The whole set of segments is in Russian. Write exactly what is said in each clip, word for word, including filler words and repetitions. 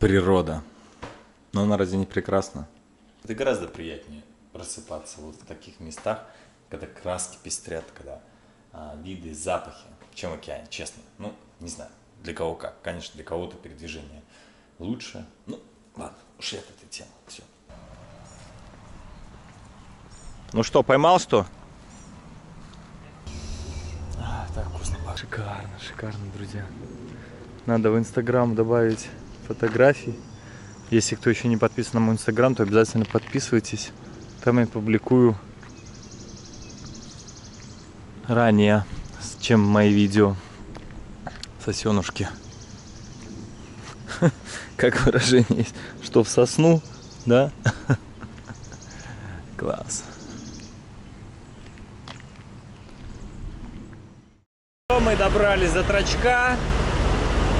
Природа. Но она разве не прекрасна? Это гораздо приятнее просыпаться вот в таких местах, когда краски пестрят, когда а, виды, запахи, чем в океане, честно. Ну, не знаю, для кого как. Конечно, для кого-то передвижение лучше. Ну, ладно, ушли от этой темы. Все. Ну что, поймал что? А, так вкусно. Шикарно, шикарно, друзья. Надо в Инстаграм добавить фотографий. Если кто еще не подписан на мой Инстаграм, то обязательно подписывайтесь. Там я публикую ранее, чем мои видео. Сосенушки. Как выражение есть? Что в сосну, да? Класс. Мы добрались до трачка.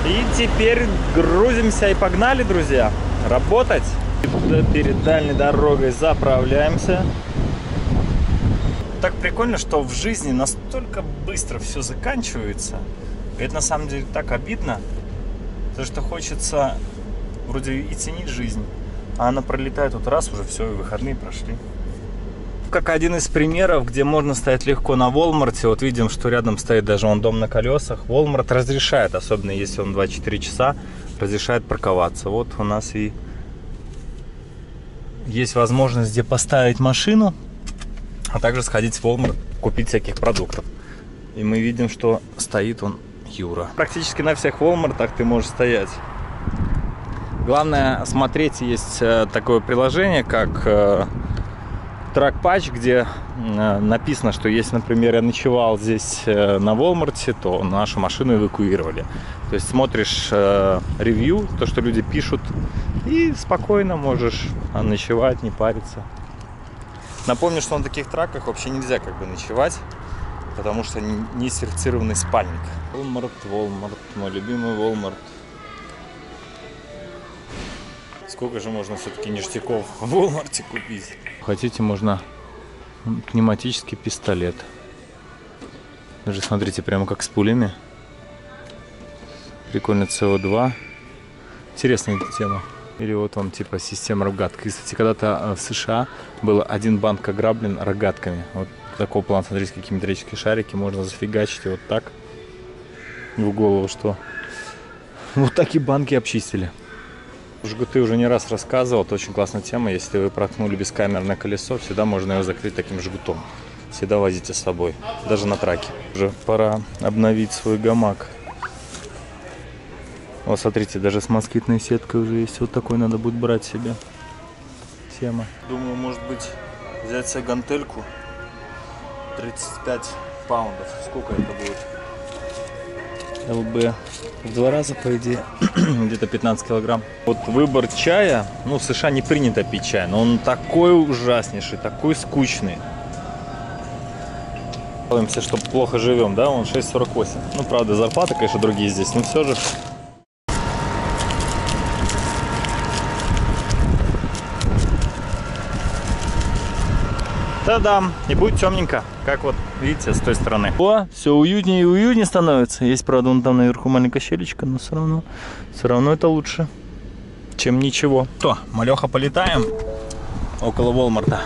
И теперь грузимся и погнали, друзья, работать. Перед дальней дорогой заправляемся. Так прикольно, что в жизни настолько быстро все заканчивается. И это на самом деле так обидно, потому что хочется вроде и ценить жизнь, а она пролетает вот раз уже, все, и выходные прошли. Как один из примеров, где можно стоять легко на Walmart. Вот видим, что рядом стоит даже он дом на колесах. Walmart разрешает, особенно если он двадцать четыре часа, разрешает парковаться. Вот у нас и есть возможность где поставить машину, а также сходить в Walmart, купить всяких продуктов. И мы видим, что стоит он Юра. Практически на всех Walmart'ах ты можешь стоять. Главное смотреть, есть такое приложение, как трак-патч, где написано, что если, например, я ночевал здесь на Walmart, то нашу машину эвакуировали. То есть смотришь э, ревью, то, что люди пишут, и спокойно можешь ночевать, не париться. Напомню, что на таких траках вообще нельзя как бы ночевать, потому что не сертифицированный спальник. Walmart, Walmart, мой любимый Walmart. Сколько же можно все-таки ништяков в Walmart купить? Хотите, можно пневматический пистолет. Даже смотрите, прямо как с пулями. Прикольно, си о два. Интересная эта тема. Или вот вам типа система рогатки. Кстати, когда-то в США был один банк ограблен рогатками. Вот такого плана, смотрите, какие металлические шарики. Можно зафигачить и вот так. В голову что? Вот такие банки обчистили. Жгуты уже не раз рассказывал, это очень классная тема. Если вы проткнули бескамерное колесо, всегда можно его закрыть таким жгутом. Всегда возите с собой, даже на траке. Уже пора обновить свой гамак. Вот смотрите, даже с москитной сеткой уже есть. Вот такой надо будет брать себе. Тема. Думаю, может быть, взять себе гантельку. тридцать пять паундов. Сколько это будет? эл бэ в два раза, по идее, где-то пятнадцать килограмм. Вот выбор чая, ну в США не принято пить чай, но он такой ужаснейший, такой скучный. Делаемся, что плохо живем, да, он шесть сорок восемь. Ну правда, зарплата, конечно, другие здесь, но все же. Та-дам! И будет темненько, как вот видите с той стороны. О, все уютнее и уютнее становится. Есть, правда, вон там наверху маленькая щелечка, но все равно, все равно это лучше, чем ничего. То, малеха, полетаем около Walmart'а.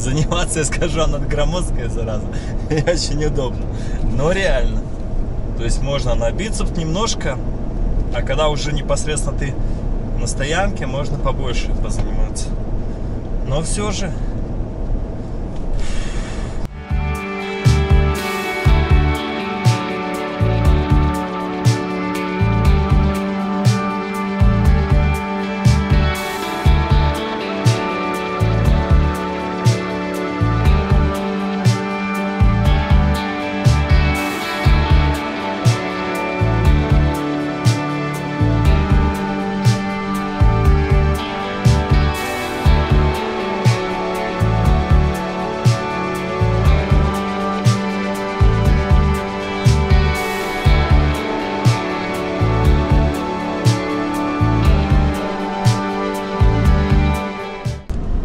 заниматься, я скажу, она громоздкая, зараза, и очень неудобно. Но реально. То есть можно на бицепс немножко, а когда уже непосредственно ты на стоянке, можно побольше позаниматься. Но все же...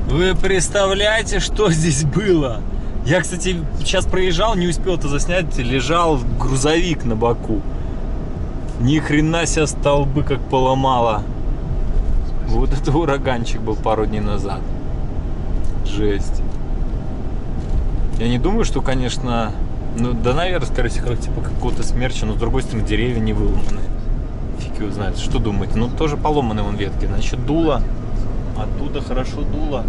Вы представляете, что здесь было? Я, кстати, сейчас проезжал, не успел это заснять, лежал грузовик на боку. Ни хрена себе, столбы как поломало. Вот это ураганчик был пару дней назад. Жесть. Я не думаю, что, конечно... Ну, да, наверное, скорее всего, как типа какого-то смерча, но с другой стороны, деревья не выломаны. Фиг его знает, что думаете? Ну, тоже поломаны вон ветки, значит, дуло. Оттуда хорошо дуло.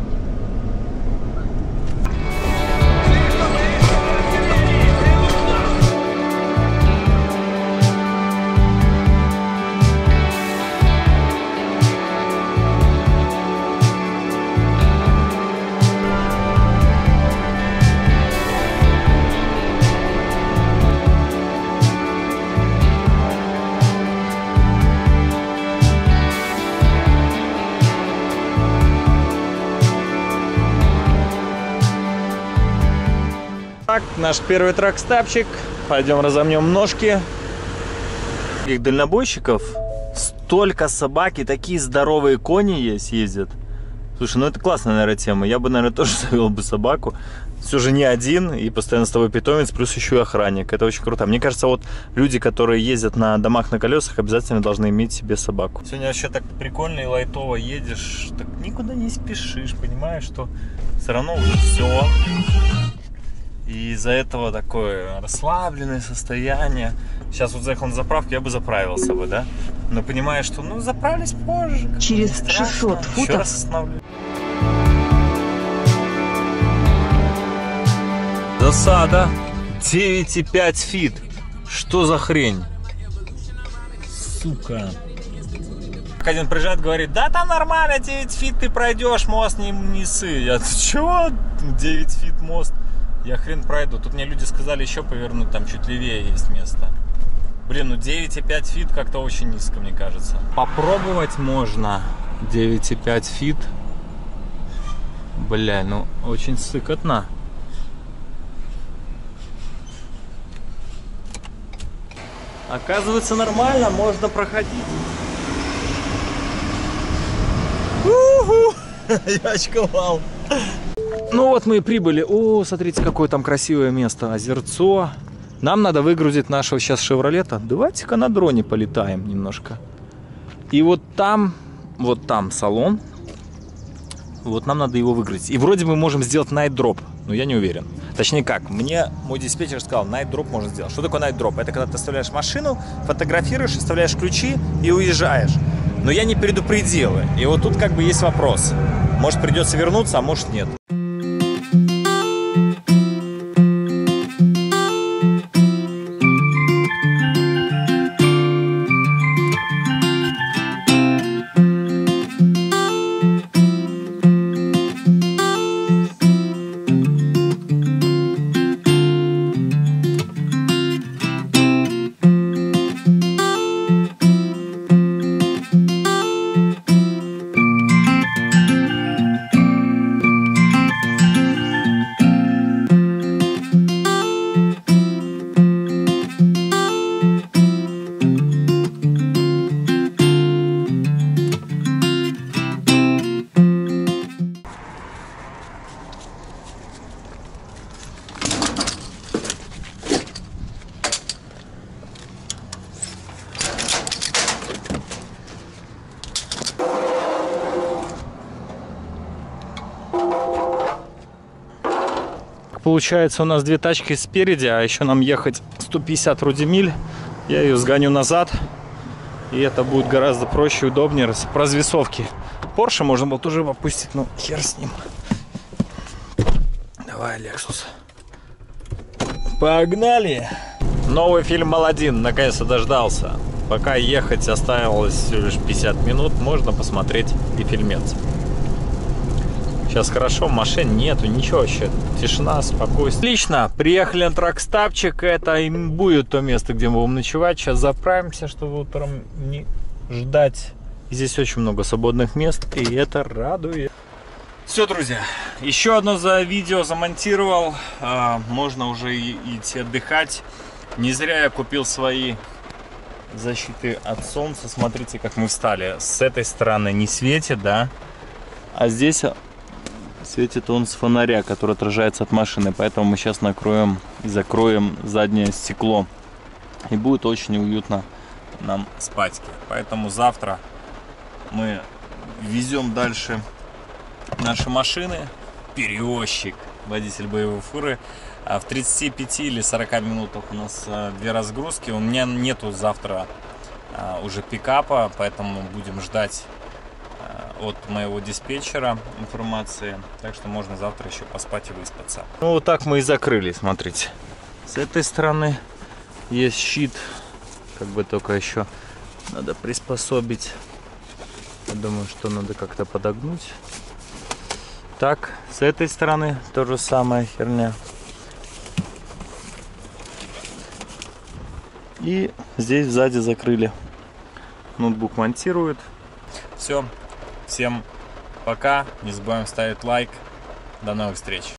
Наш первый трак-стапчик. Пойдем разомнем ножки. Их дальнобойщиков столько собаки, такие здоровые кони есть, ездят. Слушай, ну это классная, наверное, тема. Я бы, наверное, тоже завел бы собаку. Все же не один, и постоянно с тобой питомец, плюс еще и охранник. Это очень круто. Мне кажется, вот люди, которые ездят на домах на колесах, обязательно должны иметь себе собаку. Сегодня вообще так прикольно и лайтово едешь. Так никуда не спешишь, понимаешь, что все равно уже все. И из-за этого такое расслабленное состояние. Сейчас вот заехал на заправку, я бы заправился бы, да? Но понимаю, что ну заправлюсь позже. Через шестьсот футов. Еще раз остановлюсь. Засада. девять и пять фит. Что за хрень? Сука. Один проезжает, говорит, да там нормально, девять фит ты пройдешь, мост не, не ссы. Я, чего? девять фит мост. Я хрен пройду. Тут мне люди сказали еще повернуть, там чуть левее есть место. Блин, ну девять и пять фит как-то очень низко, мне кажется. Попробовать можно. девять и пять фит. Бля, ну очень сыкотно. Оказывается, нормально, можно проходить. У-ху! Я очковал. Ну вот мы и прибыли. О, смотрите, какое там красивое место. Озерцо. Нам надо выгрузить нашего сейчас Шевролета. Давайте-ка на дроне полетаем немножко. И вот там, вот там салон. Вот нам надо его выгрузить. И вроде мы можем сделать найдроп, но я не уверен. Точнее как, мне мой диспетчер сказал, найдроп можно сделать. Что такое найдроп? Это когда ты оставляешь машину, фотографируешь, оставляешь ключи и уезжаешь. Но я не предупредил. И вот тут как бы есть вопрос. Может придется вернуться, а может нет. Так, получается, у нас две тачки спереди, а еще нам ехать сто пятьдесят вроде миль. Я ее сгоню назад, и это будет гораздо проще и удобнее с развесовки. Порше можно было тоже опустить, но хер с ним. Давай, Лексус. Погнали! Новый фильм «Аладдин» наконец-то дождался. Пока ехать оставилось всего лишь пятьдесят минут, можно посмотреть и фильмец. Сейчас хорошо, машин нету, ничего вообще, тишина, спокойствие. Отлично, приехали на трак-патчик, это и будет то место, где мы будем ночевать. Сейчас заправимся, чтобы утром не ждать. Здесь очень много свободных мест, и это радует. Все, друзья, еще одно за видео замонтировал, можно уже идти отдыхать. Не зря я купил свои защиты от солнца. Смотрите, как мы встали. С этой стороны не светит, да, а здесь светит он с фонаря, который отражается от машины. Поэтому мы сейчас накроем и закроем заднее стекло, и будет очень уютно нам спать. Поэтому завтра мы везем дальше наши машины. Перевозчик, водитель боевой фуры. А в тридцати пяти или сорока минутах у нас две разгрузки. У меня нету завтра уже пикапа, поэтому будем ждать от моего диспетчера информации. Так что можно завтра еще поспать и выспаться. Ну вот так мы и закрыли, смотрите. С этой стороны есть щит. Как бы только еще надо приспособить. Я думаю, что надо как-то подогнуть. Так, с этой стороны тоже самая херня. И здесь сзади закрыли. Ноутбук монтирует. Все. Всем пока. Не забываем ставить лайк. До новых встреч.